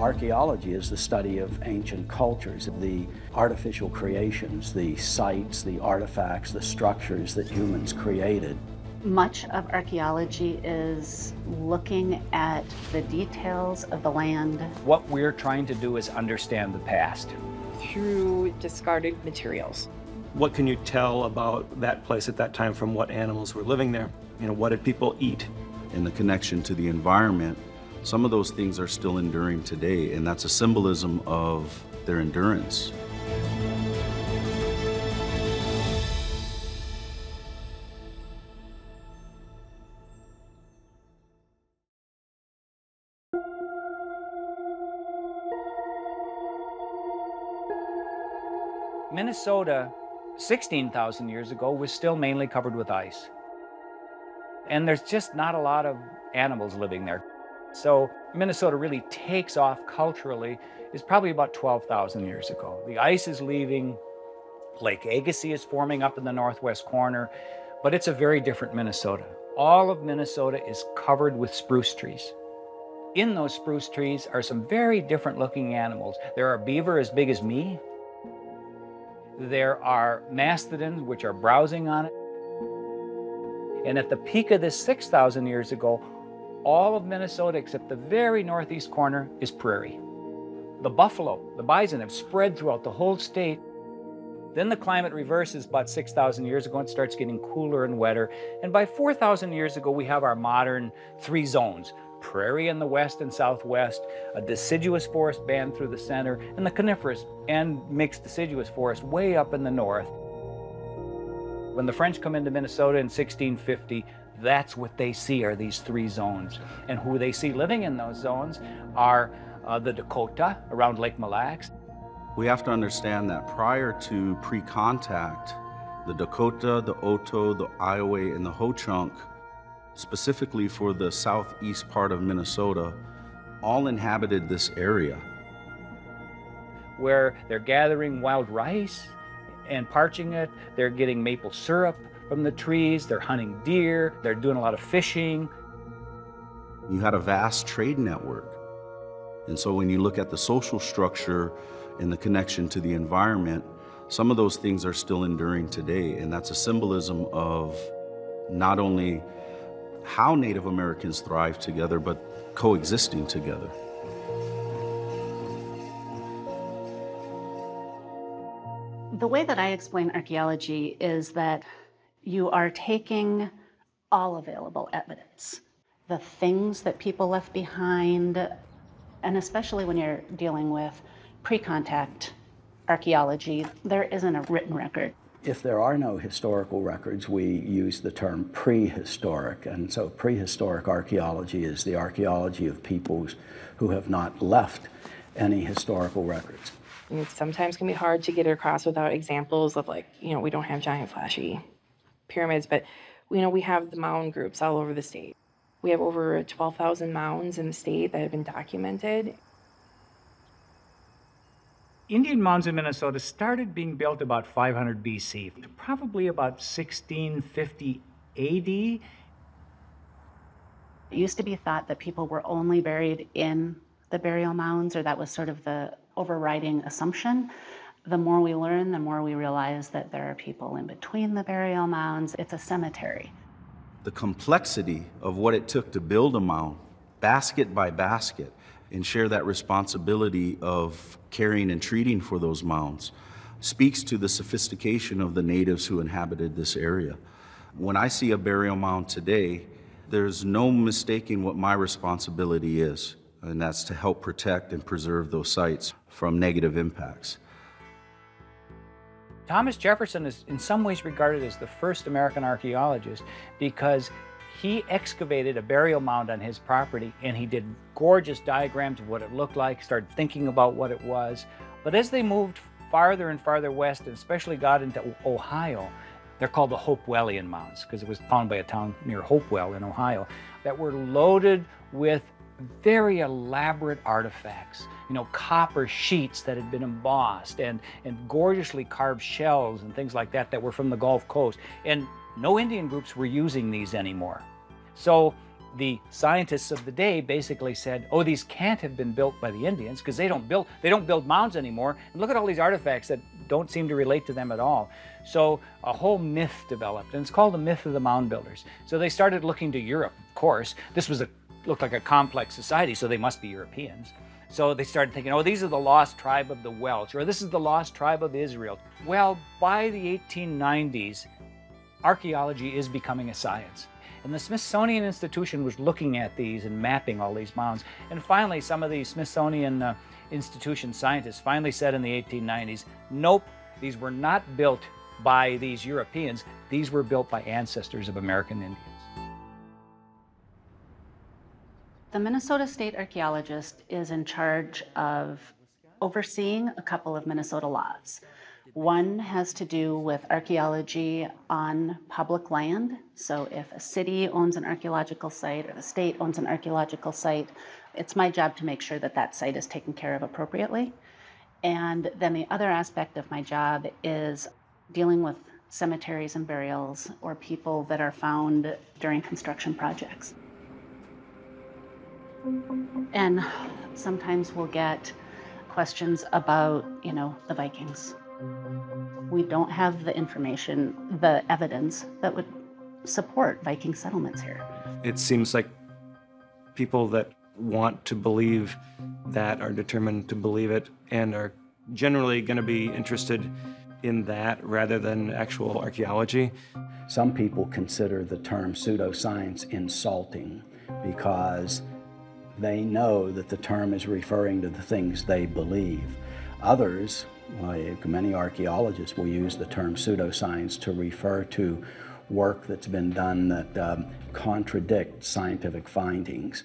Archaeology is the study of ancient cultures, the artificial creations, the sites, the artifacts, the structures that humans created. Much of archaeology is looking at the details of the land. What we're trying to do is understand the past. Through discarded materials. What can you tell about that place at that time from what animals were living there? You know, what did people eat? And the connection to the environment, some of those things are still enduring today, and that's a symbolism of their endurance. Minnesota, 16,000 years ago, was still mainly covered with ice. And there's just not a lot of animals living there. So Minnesota really takes off culturally is probably about 12,000 years ago. The ice is leaving, Lake Agassiz is forming up in the northwest corner, but it's a very different Minnesota. All of Minnesota is covered with spruce trees. In those spruce trees are some very different looking animals. There are beaver as big as me. There are mastodons, which are browsing on it. And at the peak of this 6,000 years ago, all of Minnesota, except the very northeast corner, is prairie. The buffalo, the bison, have spread throughout the whole state. Then the climate reverses about 6,000 years ago and starts getting cooler and wetter. And by 4,000 years ago, we have our modern three zones: prairie in the west and southwest, a deciduous forest band through the center, and the coniferous and mixed deciduous forest way up in the north. When the French come into Minnesota in 1650, that's what they see are these three zones. And who they see living in those zones are the Dakota around Lake Mille Lacs. We have to understand that prior to pre-contact, the Dakota, the Oto, the Iowa, and the Ho-Chunk, specifically for the southeast part of Minnesota, all inhabited this area. Where they're gathering wild rice and parching it, they're getting maple syrup from the trees, they're hunting deer, they're doing a lot of fishing. You had a vast trade network. And so when you look at the social structure and the connection to the environment, some of those things are still enduring today, and that's a symbolism of not only how Native Americans thrive together, but coexisting together. The way that I explain archaeology is that you are taking all available evidence, the things that people left behind, and especially when you're dealing with pre-contact archaeology, there isn't a written record. If there are no historical records, we use the term prehistoric, and so prehistoric archaeology is the archaeology of peoples who have not left any historical records. It sometimes can be hard to get across without examples of, like, you know, we don't have giant flashy pyramids, but, you know, we have the mound groups all over the state. We have over 12,000 mounds in the state that have been documented. Indian mounds in Minnesota started being built about 500 BC, probably about 1650 AD. It used to be thought that people were only buried in the burial mounds, or that was sort of the overriding assumption. The more we learn, the more we realize that there are people in between the burial mounds. It's a cemetery. The complexity of what it took to build a mound, basket by basket, and share that responsibility of caring and treating for those mounds speaks to the sophistication of the natives who inhabited this area. When I see a burial mound today, there's no mistaking what my responsibility is, and that's to help protect and preserve those sites from negative impacts. Thomas Jefferson is in some ways regarded as the first American archaeologist because he excavated a burial mound on his property, and he did gorgeous diagrams of what it looked like, started thinking about what it was. But as they moved farther and farther west, and especially got into Ohio, they're called the Hopewellian mounds, because it was found by a town near Hopewell in Ohio, that were loaded with very elaborate artifacts. You know, copper sheets that had been embossed, and gorgeously carved shells and things like that that were from the Gulf Coast. And no Indian groups were using these anymore. So the scientists of the day basically said, oh, these can't have been built by the Indians because they don't build mounds anymore. And look at all these artifacts that don't seem to relate to them at all. So a whole myth developed, and it's called the myth of the mound builders. So they started looking to Europe, of course. This was looked like a complex society, so they must be Europeans. So they started thinking, oh, these are the lost tribe of the Welsh, or this is the lost tribe of Israel. Well, by the 1890s, archaeology is becoming a science. And the Smithsonian Institution was looking at these and mapping all these mounds. And finally, some of the Smithsonian Institution scientists finally said in the 1890s, nope, these were not built by these Europeans. These were built by ancestors of American Indians. The Minnesota State Archaeologist is in charge of overseeing a couple of Minnesota laws. One has to do with archaeology on public land. So if a city owns an archaeological site or the state owns an archaeological site, it's my job to make sure that that site is taken care of appropriately. And then the other aspect of my job is dealing with cemeteries and burials or people that are found during construction projects. And sometimes we'll get questions about, you know, the Vikings. We don't have the information, the evidence that would support Viking settlements here. It seems like people that want to believe that are determined to believe it and are generally going to be interested in that rather than actual archaeology. Some people consider the term pseudoscience insulting because they know that the term is referring to the things they believe. Others, like many archaeologists, will use the term pseudoscience to refer to work that's been done that contradicts scientific findings.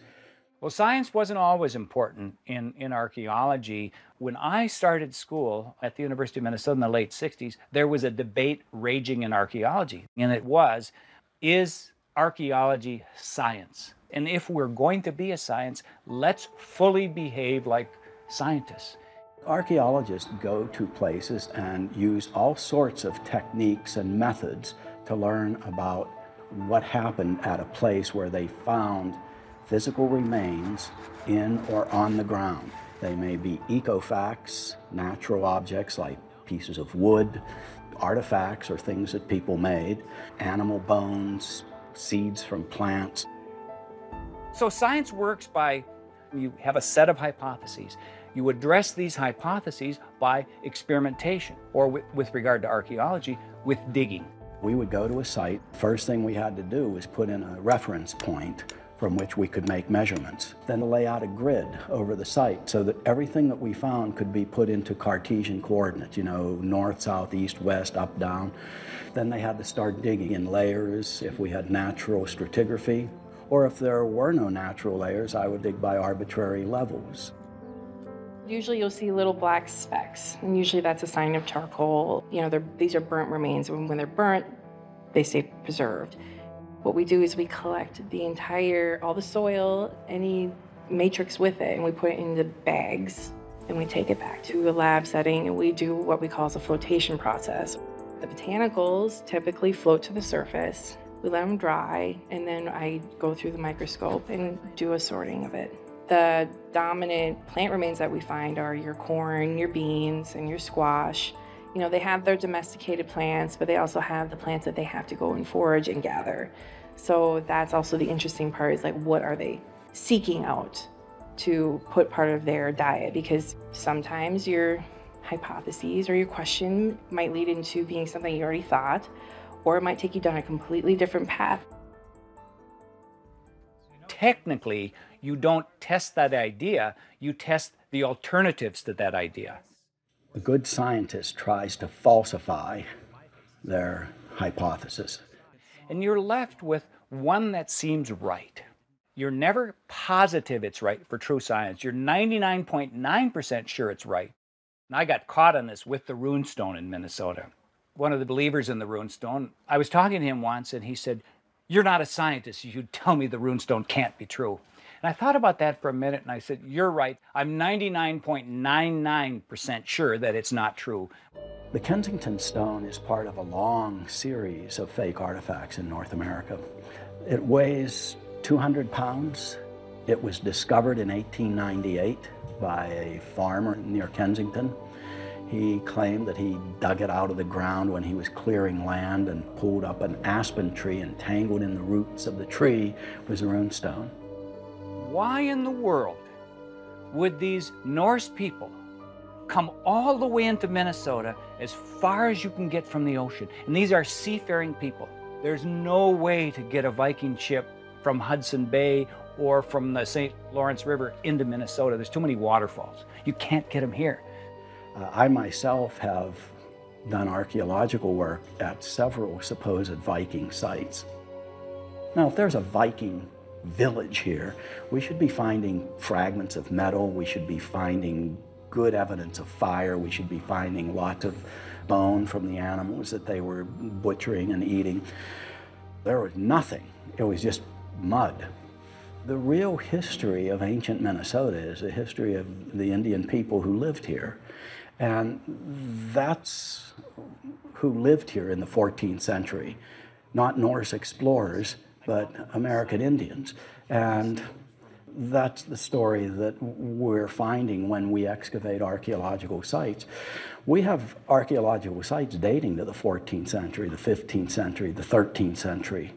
Well, science wasn't always important in archaeology. When I started school at the University of Minnesota in the late 60s, there was a debate raging in archaeology, and it was, is archaeology science? And if we're going to be a science, let's fully behave like scientists. Archaeologists go to places and use all sorts of techniques and methods to learn about what happened at a place where they found physical remains in or on the ground. They may be ecofacts, natural objects like pieces of wood, artifacts or things that people made, animal bones, seeds from plants. So science works by, you have a set of hypotheses. You address these hypotheses by experimentation, or with regard to archaeology, with digging. We would go to a site. First thing we had to do was put in a reference point from which we could make measurements, then lay out a grid over the site so that everything that we found could be put into Cartesian coordinates, you know, north, south, east, west, up, down. Then they had to start digging in layers if we had natural stratigraphy, or if there were no natural layers, I would dig by arbitrary levels. Usually you'll see little black specks, and usually that's a sign of charcoal. You know, these are burnt remains, and when they're burnt, they stay preserved. What we do is we collect all the soil, any matrix with it, and we put it into bags, and we take it back to a lab setting, and we do what we call a flotation process. The botanicals typically float to the surface. We let them dry, and then I go through the microscope and do a sorting of it. The dominant plant remains that we find are your corn, your beans, and your squash. You know, they have their domesticated plants, but they also have the plants that they have to go and forage and gather. So that's also the interesting part, is like, what are they seeking out to put part of their diet? Because sometimes your hypotheses or your question might lead into being something you already thought, or it might take you down a completely different path. Technically, you don't test that idea, you test the alternatives to that idea. A good scientist tries to falsify their hypothesis. And you're left with one that seems right. You're never positive it's right for true science. You're 99.9% sure it's right. And I got caught on this with the rune stone in Minnesota. One of the believers in the rune stone, I was talking to him once and he said, "You're not a scientist, you tell me the rune stone can't be true." And I thought about that for a minute and I said, "You're right, I'm 99.99% sure that it's not true." The Kensington stone is part of a long series of fake artifacts in North America. It weighs 200 pounds. It was discovered in 1898 by a farmer near Kensington. He claimed that he dug it out of the ground when he was clearing land and pulled up an aspen tree, and tangled in the roots of the tree was a runestone. Why in the world would these Norse people come all the way into Minnesota, as far as you can get from the ocean? And these are seafaring people. There's no way to get a Viking ship from Hudson Bay or from the St. Lawrence River into Minnesota. There's too many waterfalls. You can't get them here. I myself have done archaeological work at several supposed Viking sites. Now, if there's a Viking village here, we should be finding fragments of metal. We should be finding good evidence of fire. We should be finding lots of bone from the animals that they were butchering and eating. There was nothing. It was just mud. The real history of ancient Minnesota is the history of the Indian people who lived here. And that's who lived here in the 14th century. Not Norse explorers, but American Indians. And that's the story that we're finding when we excavate archaeological sites. We have archaeological sites dating to the 14th century, the 15th century, the 13th century.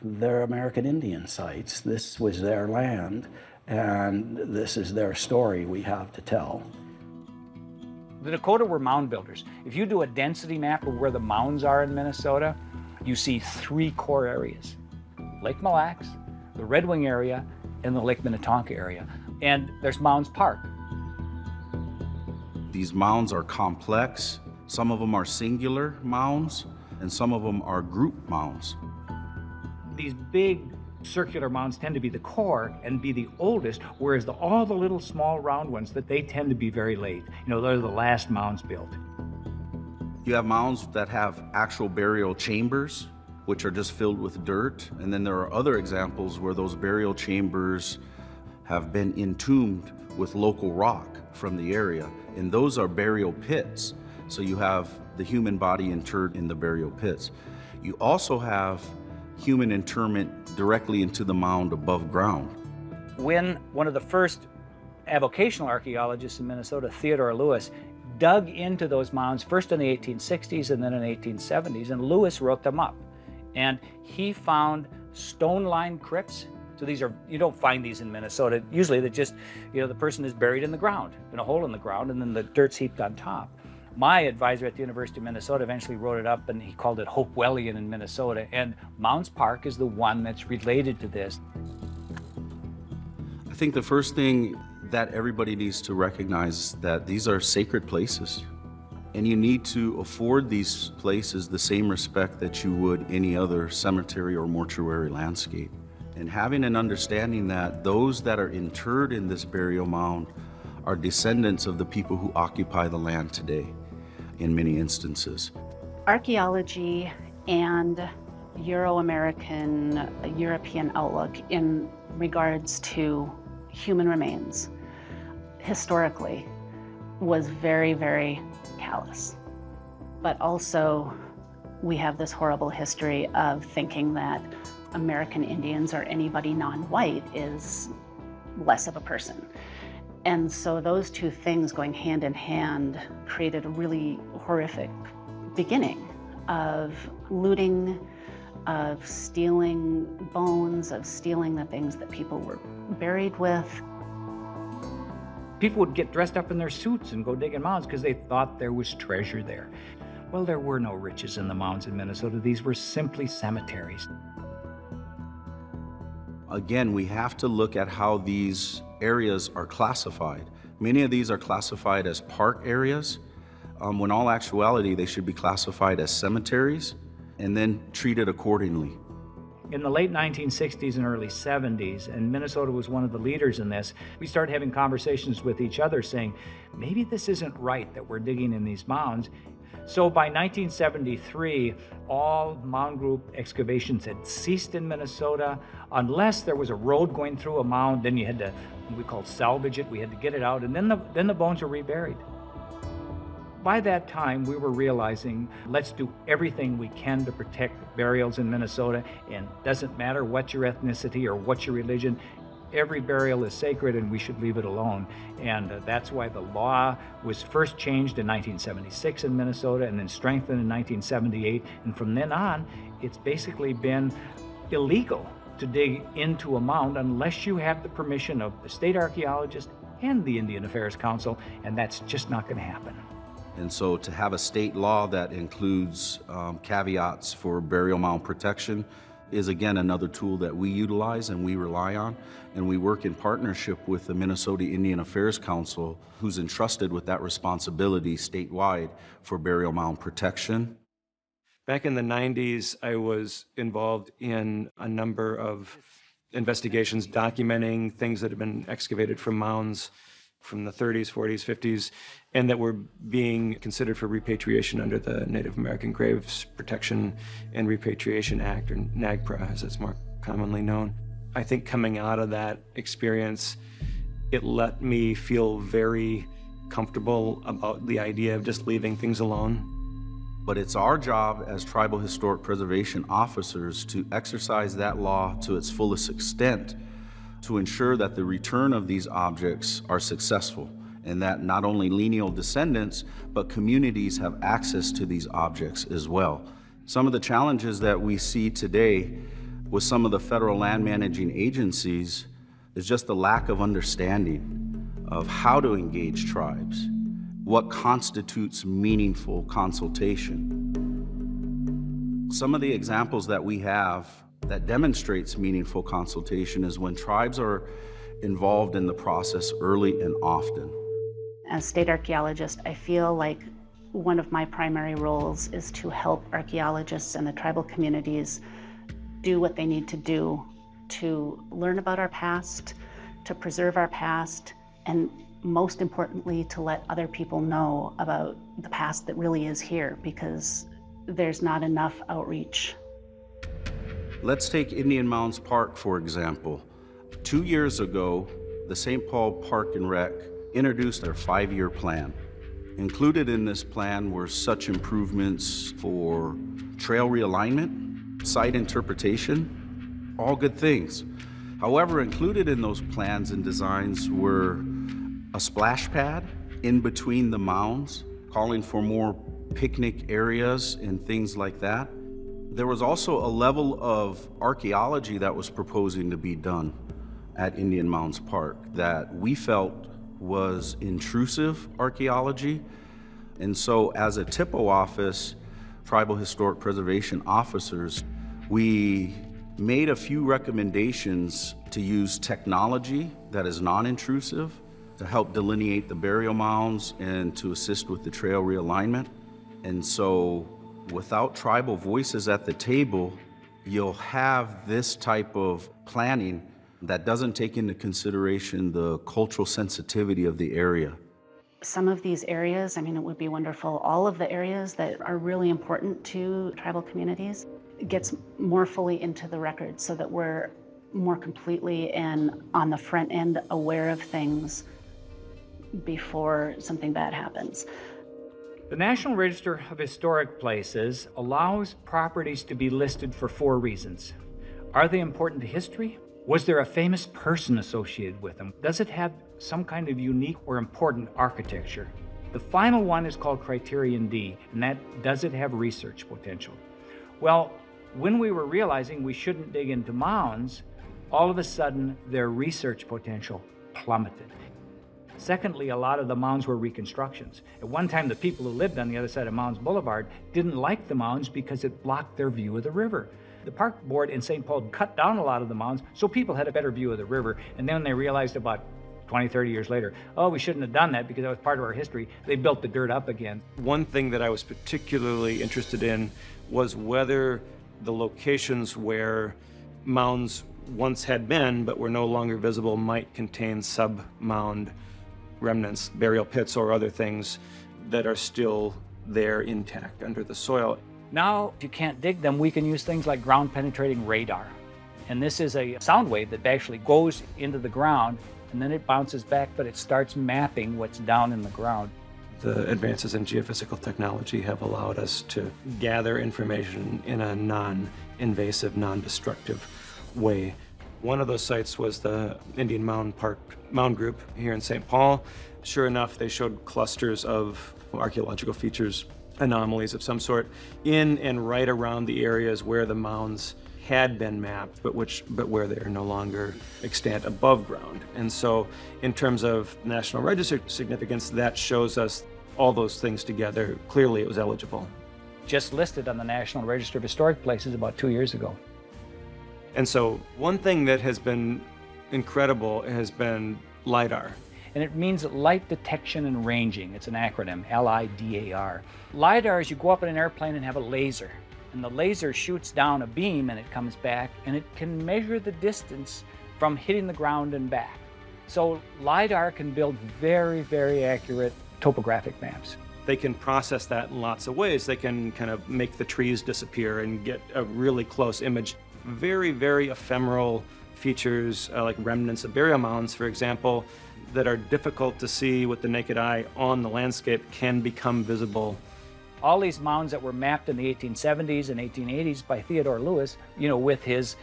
They're American Indian sites. This was their land, and this is their story we have to tell. The Dakota were mound builders. If you do a density map of where the mounds are in Minnesota, you see three core areas: Lake Mille Lacs, the Red Wing area, and the Lake Minnetonka area. And there's Mounds Park. These mounds are complex. Some of them are singular mounds, and some of them are group mounds. These big circular mounds tend to be the core and be the oldest, whereas all the little small round ones, that they tend to be very late. You know, they're the last mounds built. You have mounds that have actual burial chambers, which are just filled with dirt. And then there are other examples where those burial chambers have been entombed with local rock from the area. And those are burial pits. So you have the human body interred in the burial pits. You also have human interment directly into the mound above ground. When one of the first avocational archaeologists in Minnesota, Theodore Lewis, dug into those mounds, first in the 1860s and then in the 1870s, and Lewis wrote them up. And he found stone-lined crypts. So these are, you don't find these in Minnesota. Usually they're just, you know, the person is buried in the ground, in a hole in the ground, and then the dirt's heaped on top. My advisor at the University of Minnesota eventually wrote it up, and he called it Hopewellian in Minnesota, and Mounds Park is the one that's related to this. I think the first thing that everybody needs to recognize is that these are sacred places, and you need to afford these places the same respect that you would any other cemetery or mortuary landscape. And having an understanding that those that are interred in this burial mound are descendants of the people who occupy the land today, in many instances. Archaeology and Euro-American, European outlook in regards to human remains, historically, was very, very callous. But also, we have this horrible history of thinking that American Indians or anybody non-white is less of a person. And so those two things going hand in hand created a really horrific beginning of looting, of stealing bones, of stealing the things that people were buried with. People would get dressed up in their suits and go digging mounds because they thought there was treasure there. Well, there were no riches in the mounds in Minnesota. These were simply cemeteries. Again, we have to look at how these areas are classified. Many of these are classified as park areas, when in all actuality, they should be classified as cemeteries and then treated accordingly. In the late 1960s and early 70s, and Minnesota was one of the leaders in this, we started having conversations with each other saying, maybe this isn't right that we're digging in these mounds. So by 1973, all mound group excavations had ceased in Minnesota, unless there was a road going through a mound. Then you had to, we called salvage it, we had to get it out, and then the bones were reburied. By that time, we were realizing, let's do everything we can to protect burials in Minnesota, and doesn't matter what your ethnicity or what your religion, every burial is sacred and we should leave it alone. And that's why the law was first changed in 1976 in Minnesota and then strengthened in 1978. And from then on, it's basically been illegal to dig into a mound unless you have the permission of the state archaeologist and the Indian Affairs Council, and that's just not going to happen. And so to have a state law that includes caveats for burial mound protection is again another tool that we utilize and we rely on, and we work in partnership with the Minnesota Indian Affairs Council, who's entrusted with that responsibility statewide for burial mound protection. Back in the 90s, I was involved in a number of investigations documenting things that had been excavated from mounds from the 30s, 40s, 50s, and that were being considered for repatriation under the Native American Graves Protection and Repatriation Act, or NAGPRA, as it's more commonly known. I think coming out of that experience, it let me feel very comfortable about the idea of just leaving things alone. But it's our job as tribal historic preservation officers to exercise that law to its fullest extent to ensure that the return of these objects are successful, and that not only lineal descendants, but communities have access to these objects as well. Some of the challenges that we see today with some of the federal land managing agencies is just the lack of understanding of how to engage tribes. What constitutes meaningful consultation? Some of the examples that we have that demonstrates meaningful consultation is when tribes are involved in the process early and often. As state archaeologist, I feel like one of my primary roles is to help archaeologists and the tribal communities do what they need to do to learn about our past, to preserve our past, and most importantly, to let other people know about the past that really is here, because there's not enough outreach. Let's take Indian Mounds Park, for example. 2 years ago, the St. Paul Park and Rec introduced their 5-year plan. Included in this plan were such improvements for trail realignment, site interpretation, all good things. However, included in those plans and designs were a splash pad in between the mounds, calling for more picnic areas and things like that. There was also a level of archaeology that was proposing to be done at Indian Mounds Park that we felt was intrusive archaeology. And so as a TIPO office, Tribal Historic Preservation Officers, we made a few recommendations to use technology that is non-intrusive to help delineate the burial mounds and to assist with the trail realignment. And so without tribal voices at the table, you'll have this type of planning that doesn't take into consideration the cultural sensitivity of the area. Some of these areas, I mean, it would be wonderful, all of the areas that are really important to tribal communities gets more fully into the record so that we're more completely and on the front end aware of things before something bad happens. The National Register of Historic Places allows properties to be listed for 4 reasons. Are they important to history? Was there a famous person associated with them? Does it have some kind of unique or important architecture? The final one is called Criterion D, and that does it have research potential? Well, when we were realizing we shouldn't dig into mounds, all of a sudden their research potential plummeted. Secondly, a lot of the mounds were reconstructions. At one time, the people who lived on the other side of Mounds Boulevard didn't like the mounds because it blocked their view of the river. The park board in St. Paul cut down a lot of the mounds so people had a better view of the river, and then they realized about 20, 30 years later, oh, we shouldn't have done that because that was part of our history. They built the dirt up again. One thing that I was particularly interested in was whether the locations where mounds once had been but were no longer visible might contain sub-mound remnants, burial pits, or other things that are still there intact under the soil. Now, if you can't dig them, we can use things like ground-penetrating radar. And this is a sound wave that actually goes into the ground, and then it bounces back, but it starts mapping what's down in the ground. The advances in geophysical technology have allowed us to gather information in a non-invasive, non-destructive way. One of those sites was the Indian Mound Park Mound Group here in St. Paul. Sure enough, they showed clusters of archaeological features, anomalies of some sort, in and right around the areas where the mounds had been mapped, but where they are no longer extant above ground. And so, in terms of National Register significance, that shows us all those things together. Clearly, it was eligible. Just listed on the National Register of Historic Places about 2 years ago. And so, one thing that has been incredible has been LIDAR. And it means light detection and ranging. It's an acronym, LIDAR. LIDAR is you go up in an airplane and have a laser, and the laser shoots down a beam and it comes back, and it can measure the distance from hitting the ground and back. So LIDAR can build very, very accurate topographic maps. They can process that in lots of ways. They can kind of make the trees disappear and get a really close image. Very, very ephemeral features like remnants of burial mounds, for example, that are difficult to see with the naked eye on the landscape can become visible. All these mounds that were mapped in the 1870s and 1880s by Theodore Lewis, you know, with his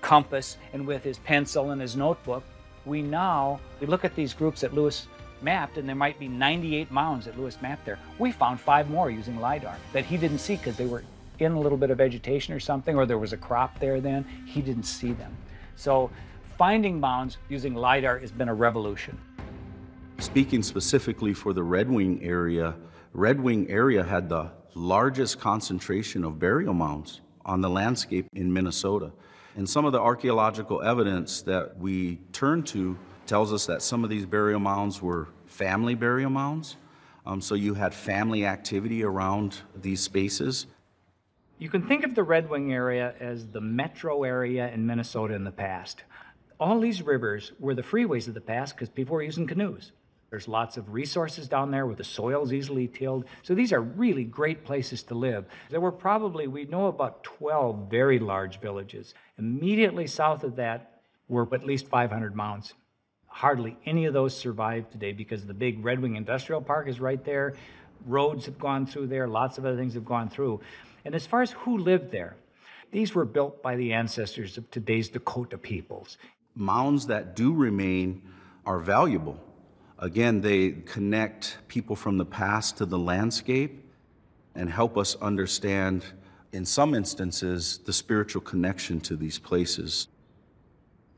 compass and with his pencil and his notebook, we look at these groups that Lewis mapped, and there might be 98 mounds that Lewis mapped there. We found 5 more using LIDAR that he didn't see because they were in a little bit of vegetation or something, or there was a crop there then. He didn't see them. So finding mounds using LIDAR has been a revolution. Speaking specifically for the Red Wing area had the largest concentration of burial mounds on the landscape in Minnesota. And some of the archaeological evidence that we turn to tells us that some of these burial mounds were family burial mounds. So you had family activity around these spaces. You can think of the Red Wing area as the metro area in Minnesota in the past. All these rivers were the freeways of the past because people were using canoes. There's lots of resources down there where the soil's easily tilled. So these are really great places to live. There were probably, we know about 12 very large villages. Immediately south of that were at least 500 mounds. Hardly any of those survive today because the big Red Wing Industrial Park is right there. Roads have gone through there. Lots of other things have gone through. And as far as who lived there, these were built by the ancestors of today's Dakota peoples. Mounds that do remain are valuable. Again, they connect people from the past to the landscape and help us understand, in some instances, the spiritual connection to these places.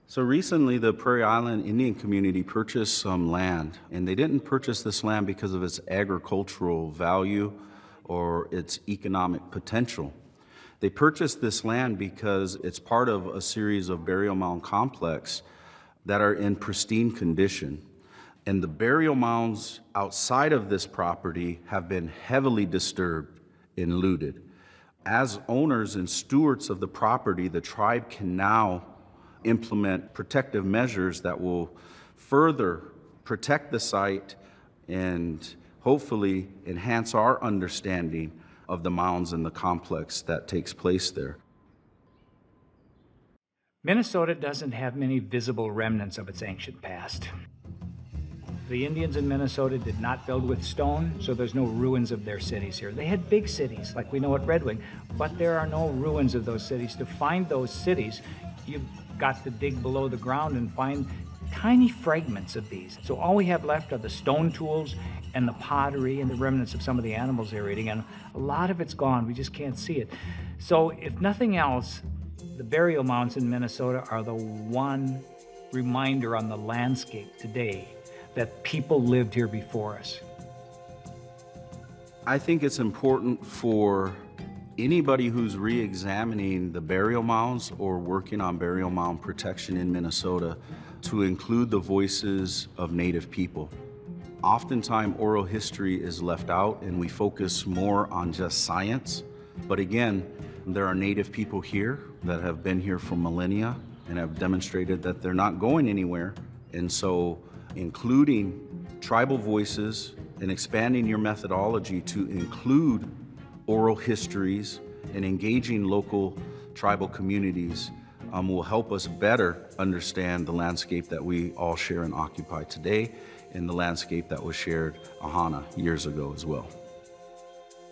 So recently, the Prairie Island Indian community purchased some land, and they didn't purchase this land because of its agricultural value or its economic potential. They purchased this land because it's part of a series of burial mound complexes that are in pristine condition. And the burial mounds outside of this property have been heavily disturbed and looted. As owners and stewards of the property, the tribe can now implement protective measures that will further protect the site and hopefully enhance our understanding of the mounds and the complex that takes place there. Minnesota doesn't have many visible remnants of its ancient past. The Indians in Minnesota did not build with stone, so there's no ruins of their cities here. They had big cities, like we know at Red Wing, but there are no ruins of those cities. To find those cities, you've got to dig below the ground and find tiny fragments of these. So all we have left are the stone tools and the pottery and the remnants of some of the animals they're eating, and a lot of it's gone. We just can't see it. So if nothing else, the burial mounds in Minnesota are the one reminder on the landscape today that people lived here before us. I think it's important for anybody who's re-examining the burial mounds or working on burial mound protection in Minnesota to include the voices of Native people. Oftentimes, oral history is left out and we focus more on just science. But again, there are Native people here that have been here for millennia and have demonstrated that they're not going anywhere. And so, including tribal voices and expanding your methodology to include oral histories and engaging local tribal communities will help us better understand the landscape that we all share and occupy today in the landscape that was shared Ahana years ago as well.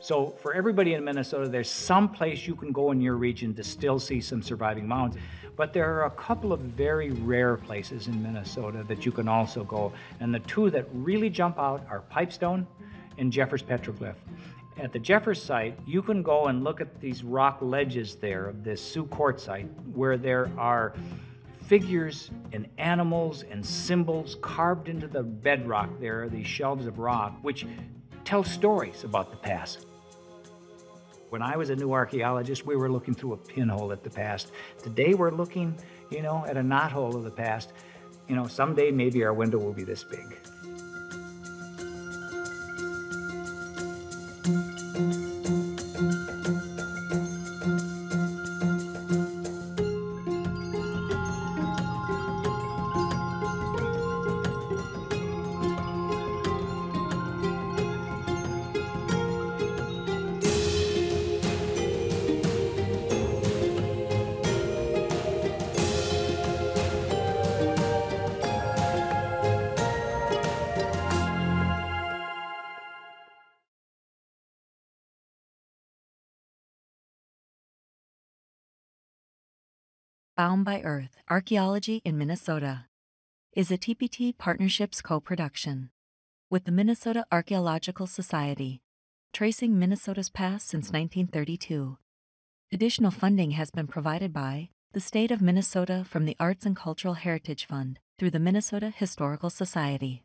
So for everybody in Minnesota, there's some place you can go in your region to still see some surviving mounds. But there are a couple of very rare places in Minnesota that you can also go. And the two that really jump out are Pipestone and Jeffers Petroglyph. At the Jeffers site, you can go and look at these rock ledges there of this Sioux quartzite, where there are figures and animals and symbols carved into the bedrock there, these shelves of rock, which tell stories about the past. When I was a new archaeologist, we were looking through a pinhole at the past. Today we're looking, you know, at a knothole of the past. You know, someday maybe our window will be this big. Bound by Earth, Archaeology in Minnesota is a TPT Partnerships co-production with the Minnesota Archaeological Society, tracing Minnesota's past since 1932. Additional funding has been provided by the State of Minnesota from the Arts and Cultural Heritage Fund through the Minnesota Historical Society.